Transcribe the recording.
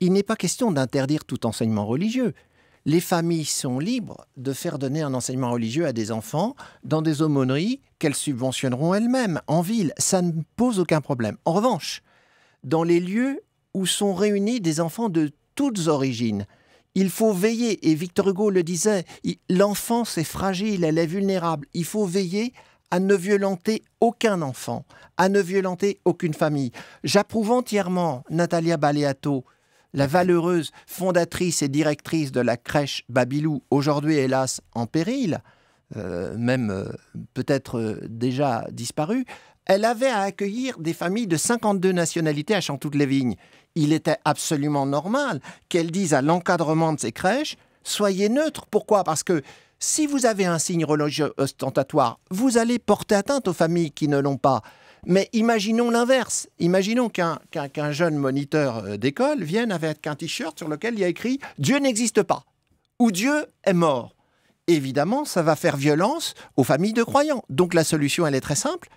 il n'est pas question d'interdire tout enseignement religieux. Les familles sont libres de faire donner un enseignement religieux à des enfants dans des aumôneries qu'elles subventionneront elles-mêmes en ville. Ça ne pose aucun problème. En revanche, dans les lieux où sont réunis des enfants de toutes origines, il faut veiller, et Victor Hugo le disait, l'enfance est fragile, elle est vulnérable. Il faut veiller à ne violenter aucun enfant, à ne violenter aucune famille. J'approuve entièrement Natalia Baléato, la valeureuse fondatrice et directrice de la crèche Babilou, aujourd'hui hélas en péril, peut-être déjà disparue. Elle avait à accueillir des familles de 52 nationalités à Chantout-les-Vignes. Il était absolument normal qu'elle dise à l'encadrement de ces crèches « Soyez neutre ». Pourquoi? Parce que si vous avez un signe religieux ostentatoire, vous allez porter atteinte aux familles qui ne l'ont pas. Mais imaginons l'inverse. Imaginons qu'un jeune moniteur d'école vienne avec un t-shirt sur lequel il y a écrit « Dieu n'existe pas » ou « Dieu est mort ». Évidemment, ça va faire violence aux familles de croyants. Donc la solution, elle est très simple.